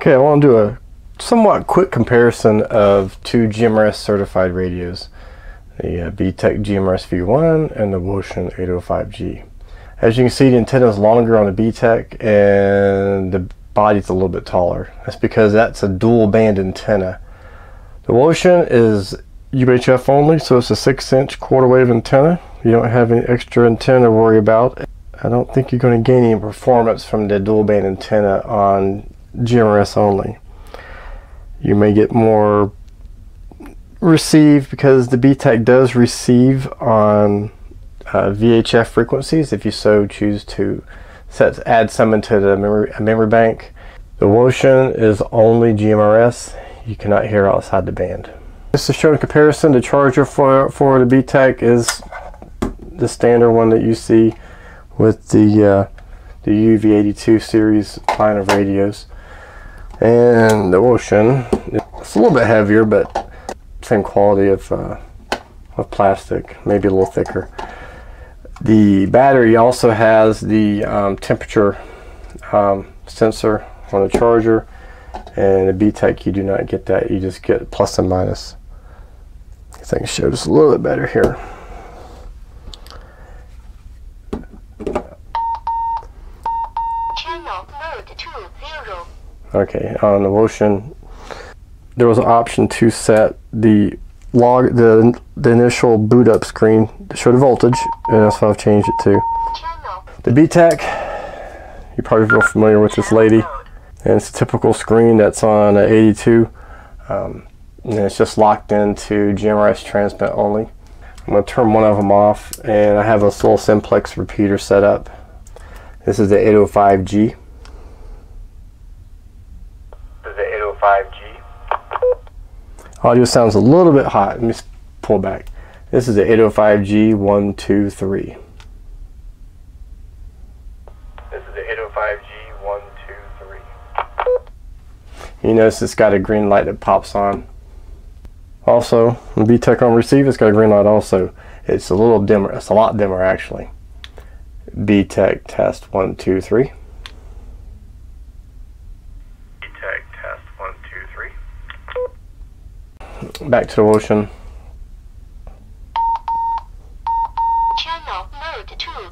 Okay, I want to do a somewhat quick comparison of two GMRS certified radios, the BTech GMRS V1 and the Wouxun 805G. As you can see, the antenna is longer on the BTech and the body's a little bit taller. That's because that's a dual band antenna. The Wouxun is UHF only, so it's a 6-inch quarter wave antenna. You don't have any extra antenna to worry about. I don't think you're going to gain any performance from the dual band antenna on GMRS only. You may get more receive because the BTech does receive on VHF frequencies if you so choose to add some into the memory bank. The Wouxun is only GMRS. You cannot hear outside the band. Just to show in comparison, the charger for the BTech is the standard one that you see with the UV-82 series line of radios. And the Wouxun, it's a little bit heavier, but same quality of plastic, maybe a little thicker. The battery also has the temperature sensor on the charger, and the BTech you do not get that. You just get plus and minus. I guess I can show this a little bit better here. Channel mode 20. Okay, on the Wouxun, there was an option to set the log, the initial boot up screen to show the voltage, and that's what I've changed it to. The BTech, you probably feel familiar with this lady, and it's a typical screen that's on 82, and it's just locked into GMRS transmit only. I'm going to turn one of them off, and I have a little simplex repeater set up. This is the 805G. Audio sounds a little bit hot. Let me pull back. This is the 805G 123. This is the 805G 123. You notice it's got a green light that pops on. Also, when BTech on receive, it's got a green light also. It's a little dimmer. It's a lot dimmer actually. BTech test 1 2 3. BTech test 1 2 3. Back to the Wouxun. Channel mode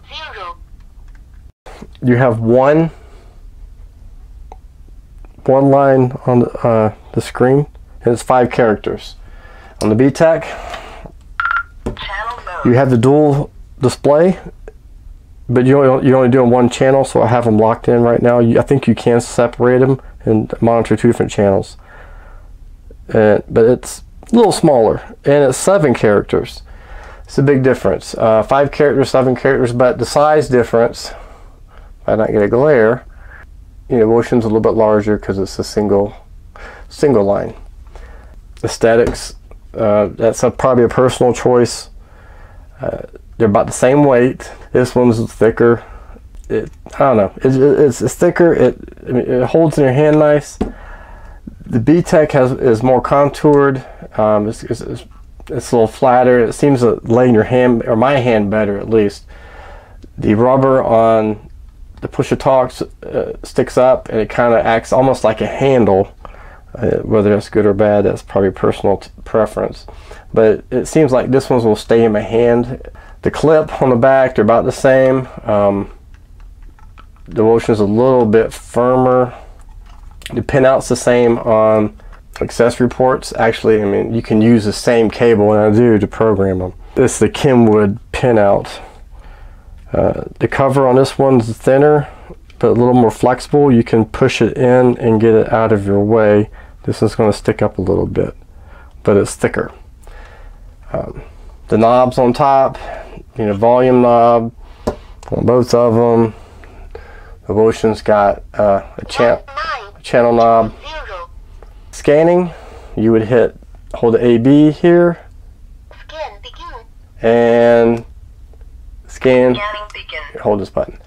20. You have one line on the screen, and it's 5 characters. On the BTech, you have the dual display, but you're only doing one channel, so I have them locked in right now. I think you can separate them and monitor 2 different channels. But it's a little smaller, and it's 7 characters. It's a big difference. 5 characters, 7 characters, but the size difference, if I not get a glare, you know, Wouxun's a little bit larger because it's a single line. Aesthetics, that's probably a personal choice. They're about the same weight. This one's thicker. I don't know. It's thicker. I mean, it holds in your hand nice. The BTech is more contoured. It's a little flatter. It seems to lay in your hand, or my hand, better at least. The rubber on the push-to-talk sticks up, and it kind of acts almost like a handle. Whether that's good or bad, that's probably personal preference. But it seems like this one will stay in my hand. The clip on the back, they're about the same. The Wouxun's a little bit firmer. The pinout's the same on accessory ports. Actually, I mean, you can use the same cable, and I do, to program them. This is the Kenwood pinout. The cover on this one's thinner, but a little more flexible. You can push it in and get it out of your way. This is going to stick up a little bit, but it's thicker. The knobs on top, you know, volume knob on both of them. The Wouxun's got a channel knob. Scanning, you would hold the AB here, and scan, hold this button.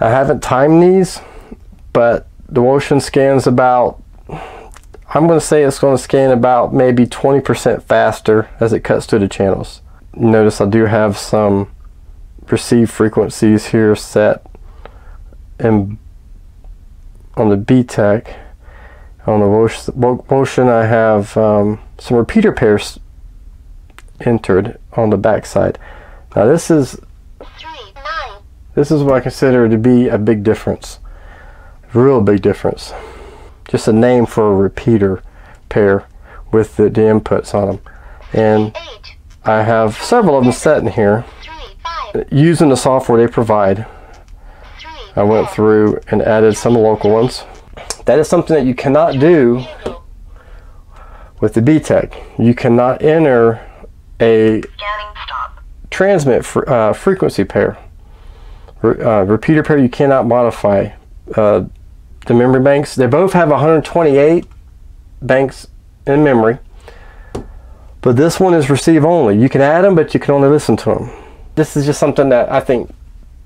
I haven't timed these, but the Wouxun scans about, I'm going to say it's going to scan about maybe 20% faster as it cuts through the channels. Notice I do have some receive frequencies here set, and on the BTech, On the Wouxun, I have some repeater pairs entered on the backside. Now this is what I consider to be a big difference, real big difference. Just a name for a repeater pair with the inputs on them, and I have several of them set in here using the software they provide. I went through and added some local ones. That is something that you cannot do with the BTech. You cannot enter a transmit frequency pair. Repeater pair, you cannot modify. The memory banks, they both have 128 banks in memory, but this one is receive only. You can add them, but you can only listen to them. This is just something that I think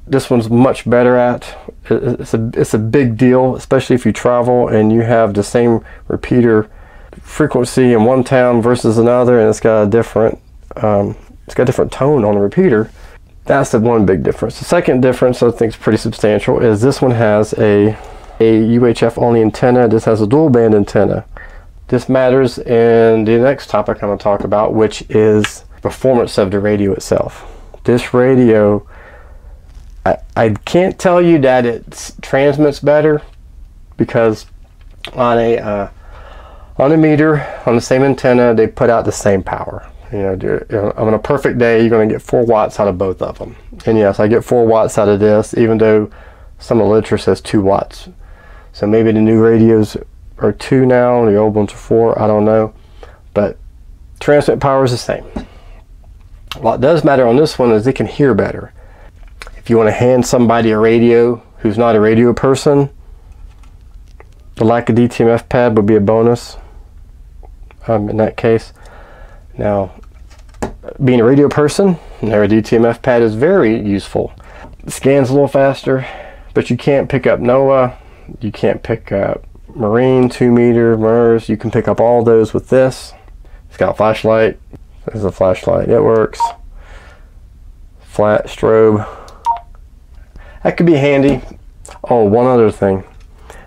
this one's much better at. It's a big deal, especially if you travel and you have the same repeater frequency in one town versus another, and it's got a different tone on the repeater. That's the one big difference. The second difference I think is pretty substantial is this one has a UHF only antenna. This has a dual band antenna. This matters in the next topic I'm going to talk about, which is performance of the radio itself. This radio, I can't tell you that it transmits better, because on a meter, on the same antenna, they put out the same power. You know, on a perfect day, you're going to get 4 watts out of both of them. And yes, I get 4 watts out of this, even though some of the literature says 2 watts. So maybe the new radios are 2 now, the old ones are 4, I don't know. But transmit power is the same. What does matter on this one is they can hear better. If you want to hand somebody a radio who's not a radio person, the lack of DTMF pad would be a bonus in that case. Now, being a radio person, their DTMF pad is very useful. It scans a little faster, but you can't pick up NOAA, you can't pick up Marine, 2 meter, MERS. You can pick up all those with this. It's got a flashlight. This is a flashlight. It works. Flat strobe. That could be handy. Oh, one other thing.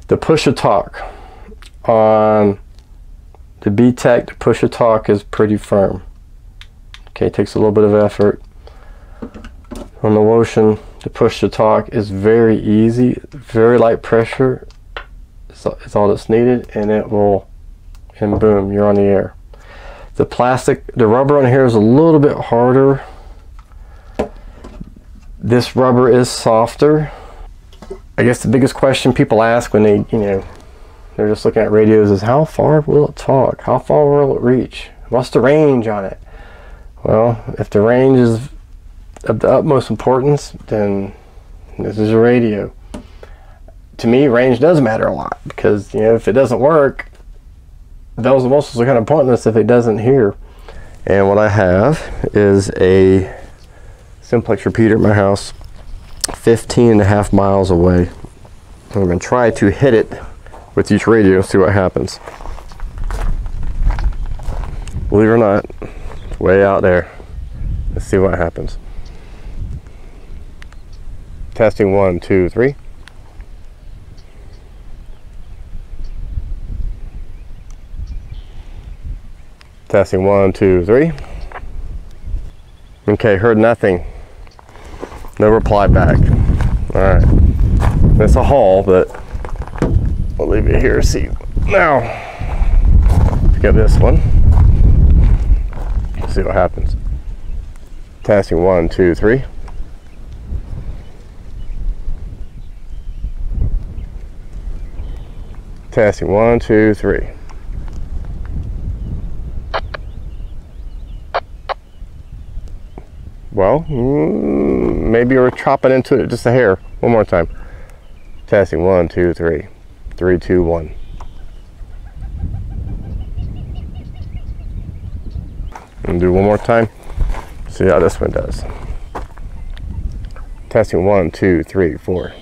The push to talk on the BTech, the push to talk is pretty firm. Okay, it takes a little bit of effort. On the Wouxun, the push to talk is very easy, very light pressure. It's all that's needed, and it will, and boom, you're on the air. The plastic, the rubber on here is a little bit harder. This rubber is softer. I guess the biggest question people ask when they, they're just looking at radios is, how far will it talk? How far will it reach? What's the range on it? Well, if the range is of the utmost importance, then this is a radio. To me, range does matter a lot, because if it doesn't work, bells and whistles are kind of pointless if it doesn't hear. And what I have is a simplex repeater at my house, 15.5 miles away. I'm going to try to hit it with each radio, see what happens. Believe it or not, it's way out there. Let's see what happens. Testing 1, 2, 3. Testing 1, 2, 3. Okay, heard nothing. No reply back. All right, it's a haul, but we'll leave it here. See now. Pick up this one. See what happens. Testing 1, 2, 3. Testing 1, 2, 3. Well, maybe we're chopping into it just a hair. One more time. Testing 1, 2, 3. 3, 2, 1. And do one more time. See how this one does. Testing 1, 2, 3, 4.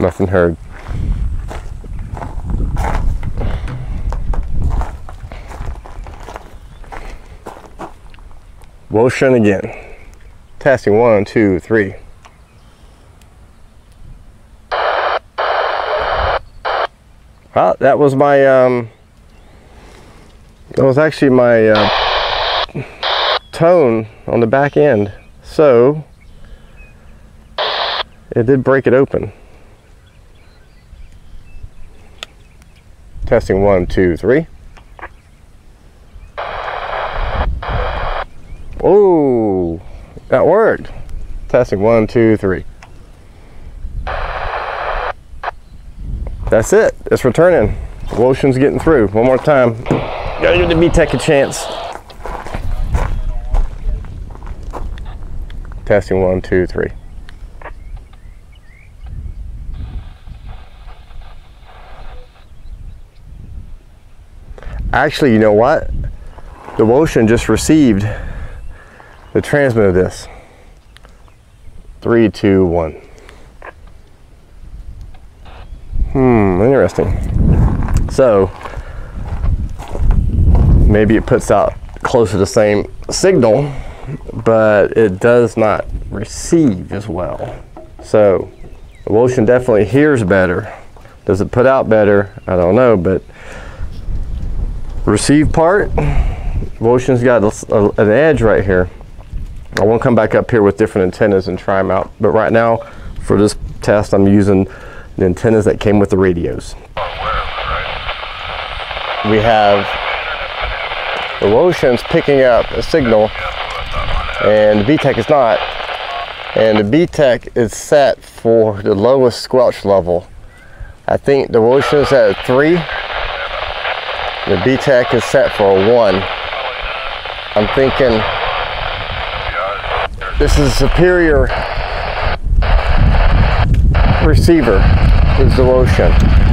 Nothing heard. Wouxun again. Testing 1, 2, 3. Well, that was my that was actually my tone on the back end, so it did break it open. Testing 1, 2, 3. Oh, that worked. Testing 1, 2, 3. That's it. It's returning. Wouxun's getting through. One more time. Gotta give the BTech a chance. Testing 1, 2, 3. Actually, you know what? The Wouxun just received the transmit of this. 3, 2, 1. Interesting. So maybe it puts out close to the same signal, but it does not receive as well. So the Wouxun definitely hears better. Does it put out better? I don't know, but receive part, Wouxun's got an edge right here. I won't come back up here with different antennas and try them out, but right now for this test I'm using the antennas that came with the radios. We have the Wouxun's picking up a signal and the BTech is not. And the BTech is set for the lowest squelch level. I think the Wouxun's at a 3. The BTech is set for a 1. I'm thinking this is superior receiver is the Wouxun.